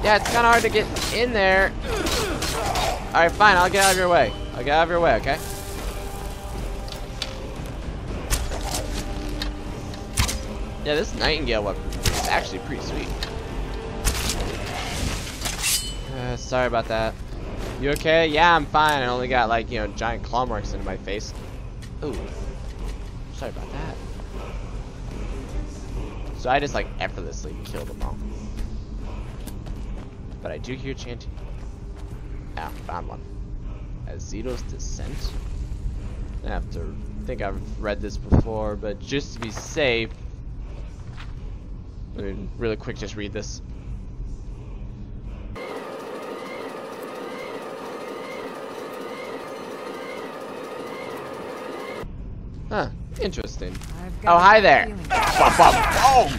Yeah, it's kind of hard to get in there. All right, fine. I'll get out of your way. I'll get out of your way, okay? Yeah, this Nightingale weapon is actually pretty sweet. Uh, sorry about that. You okay? Yeah, I'm fine. I only got like, you know, giant claw marks into my face. Ooh. Sorry about that. So I just like effortlessly kill them all. But I do hear chanting. Ah, found one. Azito's Descent. I have to think I've read this before, but just to be safe, I mean, really quick, just read this. Huh, interesting. Oh, hi there. Kaboom.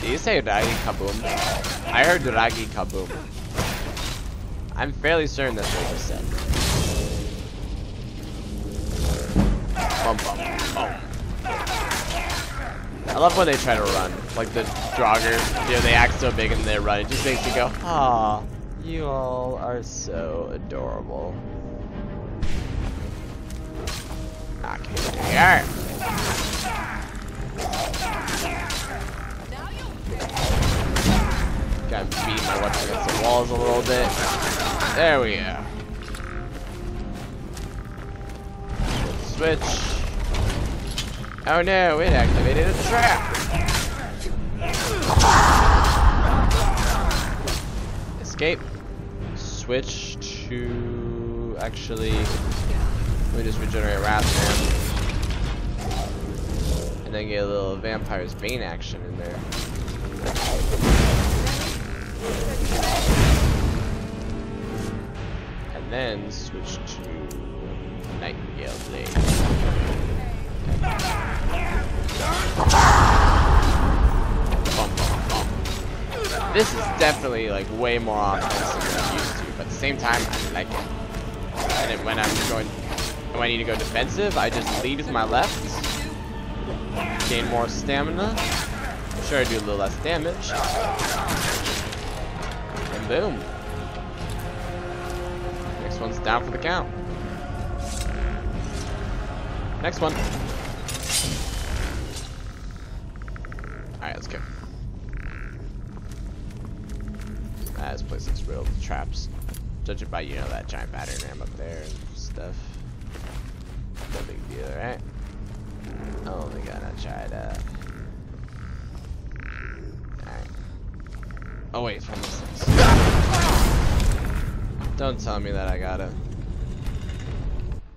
Do you say Ragi Kaboom? I heard Ragi Kaboom. I'm fairly certain that's what I said. Bum, bum. Oh. I love when they try to run, like the Draugr, you know, they act so big and they run, it just makes you go, aw, you all are so adorable. Okay, here. Gotta beat my weapon against the walls a little bit. There we go. Switch. Oh no, it activated a trap! Escape. Switch to... Actually... Let me just regenerate wrath now. And then get a little Vampire's Bane action in there. And then switch to... Nightingale Blade. This is definitely like way more offensive than I'm used to, but at the same time I like it. And then when I'm going, when I need to go defensive, I just lead with my left, gain more stamina. Sure, I do a little less damage, and boom. Next one's down for the count. Next one. Alright, let's go. Ah, this place looks riddled with traps. Judge it by, you know, that giant battering ram up there and stuff. No big deal, right? Oh my god, I tried that. Alright. Oh wait, it's one of those things. Don't tell me that I gotta.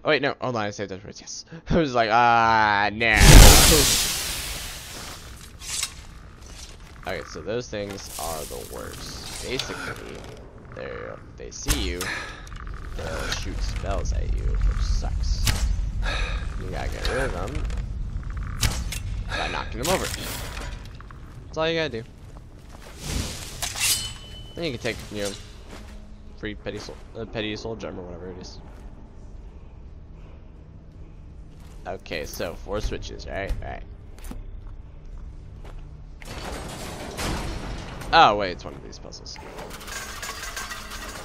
Oh wait, no, hold on, I saved those words, yes. I was like, ah, nah. Okay, so those things are the worst. Basically, they're, they see you, they'll shoot spells at you, which sucks. You gotta get rid of them by knocking them over. That's all you gotta do. Then you can take, you know, free petty soul, uh, petty soul gem or whatever it is. Okay, so four switches, right? Alright. Oh wait, it's one of these puzzles.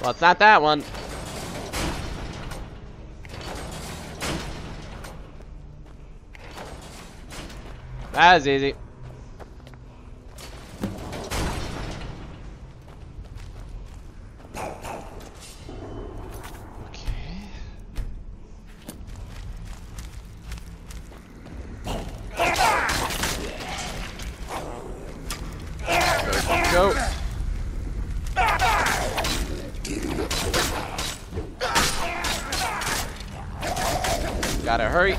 Well, it's not that one. That is easy. Gotta hurry.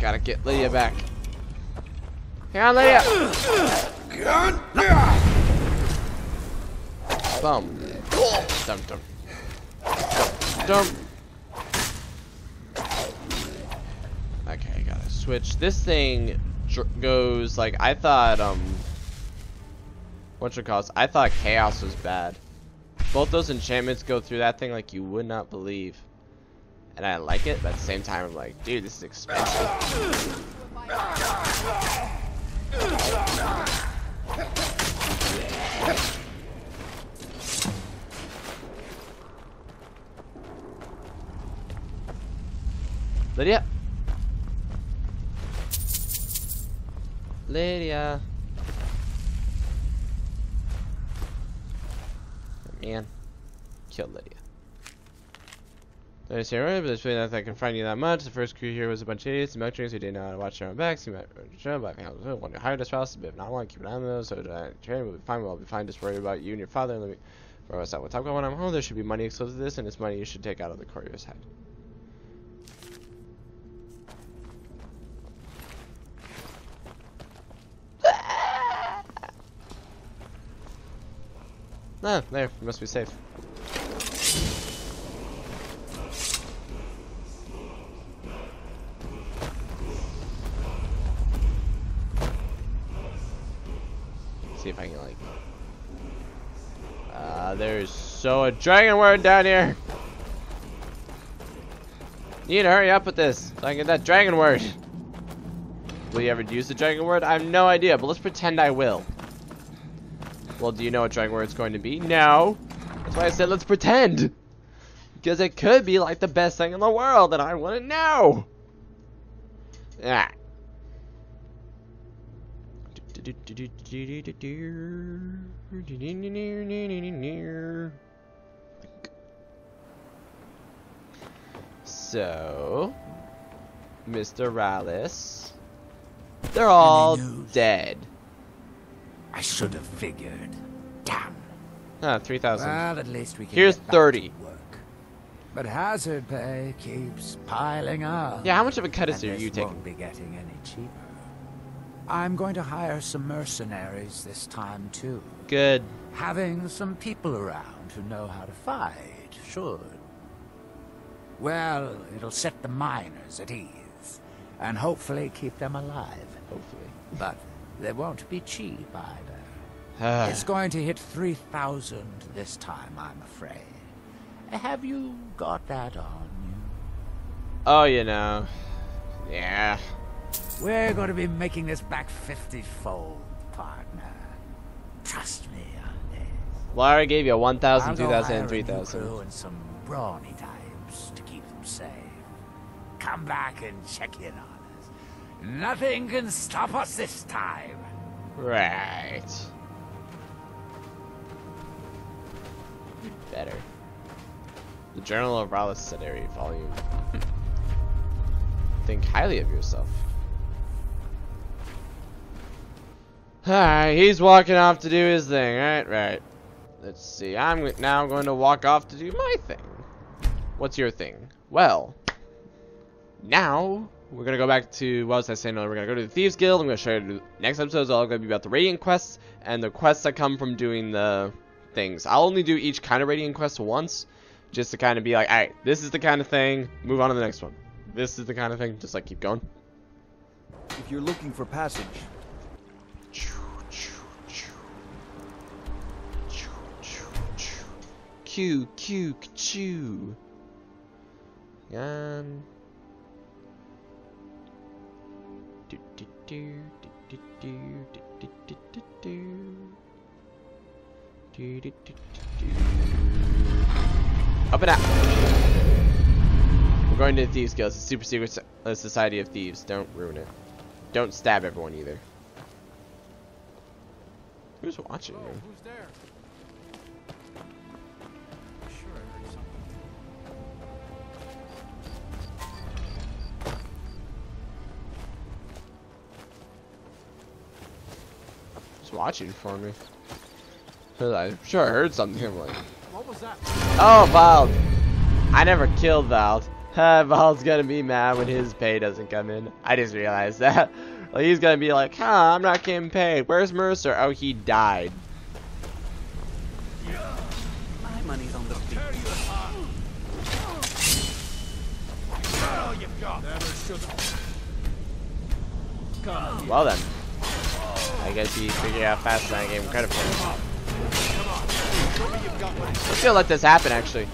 Gotta get Lydia back. Hang on, Lydia. Bum. Dum dum. Dum. Okay, gotta switch. This thing dr goes like I thought. Um, what's it called? I thought chaos was bad. Both those enchantments go through that thing like you would not believe. And I like it, but at the same time I'm like, dude, this is expensive. Lydia. Lydia. Man, kill Lydia. There's here, but there's really nothing that can find you that much. The first crew here was a bunch of idiots and milk drinks who didn't know how to watch their own backs. You might show back and I want to hire this house, but if not one, keep an eye on those. So uh, train will be fine. We'll be fine. Just worry about you and your father. And let me throw us out. We'll talk about when I'm home. There should be money exclusive to this, and it's money you should take out of the courier's head. Ah, there, we must be safe. Let's see if I can like. Ah, uh, there's so a dragon word down here. Need to hurry up with this so I can get that dragon word. Will you ever use the dragon word? I have no idea, but let's pretend I will. Well, do you know what dragon word it's going to be? No. That's why I said let's pretend. Because it could be like the best thing in the world and I wouldn't know. Ah. So, Mister Rallis. They're all dead. I should have figured. Damn. Ah, three thousand. Well, at least we can. Here's thirty. Work. But hazard pay keeps piling up. Yeah, how much of a cut is there you taking? Won't be getting any cheaper. I'm going to hire some mercenaries this time too. Good. Having some people around who know how to fight should. Well, it'll set the miners at ease, and hopefully keep them alive. Hopefully. But. They won't be cheap either. It's going to hit three thousand this time, I'm afraid. Have you got that on you? Oh, you know. Yeah. We're going to be making this back fifty-fold, partner. Trust me on this. Lara gave you one thousand, two thousand, and three thousand. I'll go hire a new crew and some brawny types to keep them safe. Come back and check in on us. Nothing can stop us this time. Right. Better. The Journal of Rala Sederi, volume. Think highly of yourself. Alright, he's walking off to do his thing. Right, right. Let's see. I'm now going to walk off to do my thing. What's your thing? Well, now we're going to go back to, what was I saying? No, we're going to go to the Thieves Guild. I'm going to show you the next episode is all going to be about the Radiant quests and the quests that come from doing the things. I'll only do each kind of Radiant quest once, just to kind of be like, alright, this is the kind of thing. Move on to the next one. This is the kind of thing. Just like keep going. If you're looking for passage. Q, Q, Q. Um. Do, do, do, do, do, do, do, do, do, do, do, up and out. We're going to the Thieves Guild. It's a super secret society of thieves. Don't ruin it. Don't stab everyone either. Who's watching? Whoa, who's there? Watching for me. I'm sure I heard something. I'm like, what was that? Oh, Vald. I never killed Vald. Uh, Vald's gonna be mad when his pay doesn't come in. I just realized that. Like, he's gonna be like, huh, I'm not getting paid. Where's Mercer? Oh, he died. My money's on the beat. Well then. I guess he figured out fast that I gave him credit for it. Let's go let this happen, actually.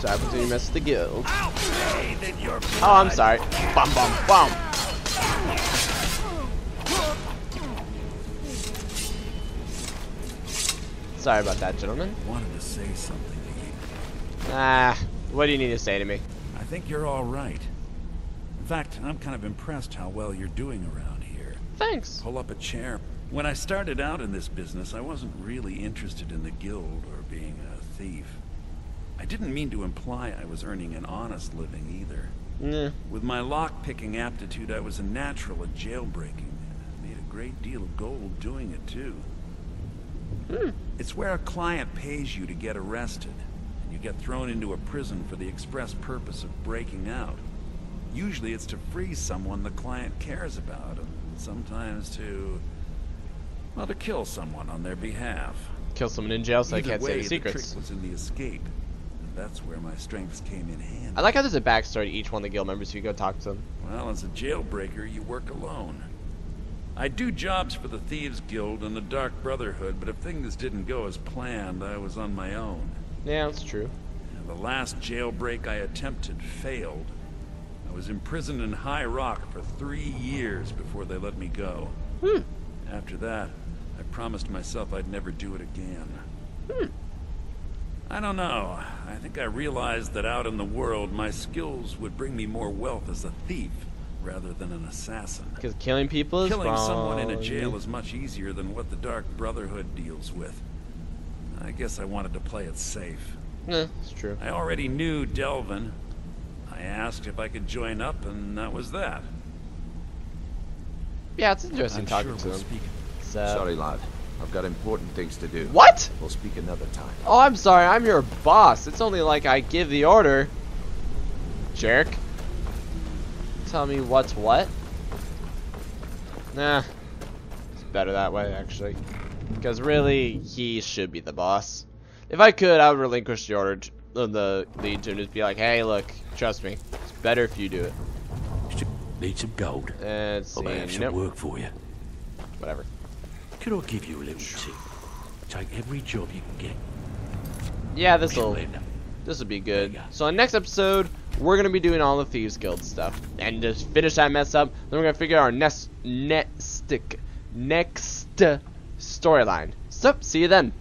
So I presume you messed the guild. Oh, I'm sorry. Bum, bum, bum. Sorry about that, gentlemen. Wanted to say something to you. Ah. What do you need to say to me? I think you're all right. In fact, I'm kind of impressed how well you're doing around here. Thanks. Pull up a chair. When I started out in this business, I wasn't really interested in the guild or being a thief. I didn't mean to imply I was earning an honest living either. Yeah. With my lock-picking aptitude, I was a natural at jailbreaking. I made a great deal of gold doing it, too. Hmm. It's where a client pays you to get arrested. You get thrown into a prison for the express purpose of breaking out. Usually it's to free someone the client cares about, and sometimes to, well, to kill someone on their behalf. Kill someone in jail so they can't say the secrets. The trick was in the escape, and that's where my strengths came in handy. I like how there's a backstory to each one of the guild members if you go talk to them. Well, as a jailbreaker, you work alone. I do jobs for the Thieves Guild and the Dark Brotherhood, but if things didn't go as planned, I was on my own. Yeah, that's true. The last jailbreak I attempted failed. I was imprisoned in High Rock for three years before they let me go. Hmm. After that, I promised myself I'd never do it again. Hmm. I don't know. I think I realized that out in the world, my skills would bring me more wealth as a thief rather than an assassin. Because killing people is Killing wrong. someone in a jail is much easier than what the Dark Brotherhood deals with. I guess I wanted to play it safe. Yeah, it's true. I already knew Delvin. I asked if I could join up, and that was that. Yeah, it's interesting I'm talking sure to we'll him. So. Sorry, lad. I've got important things to do. What? We'll speak another time. Oh, I'm sorry. I'm your boss. It's only like I give the order. Jerk. Tell me what's what. Nah. It's better that way, actually. Because really, he should be the boss. If I could, I would relinquish the order uh, the lead to him, just be like, hey, look, trust me, it's better if you do it. Need some gold. Let's see. I have some nope. work for you. Whatever. Could I give you a little tip? Take every job you can get. Yeah, this will this will be good. So on next episode, we're gonna be doing all the Thieves Guild stuff and just finish that mess up. Then we're gonna figure out our next next next storyline. So see you then.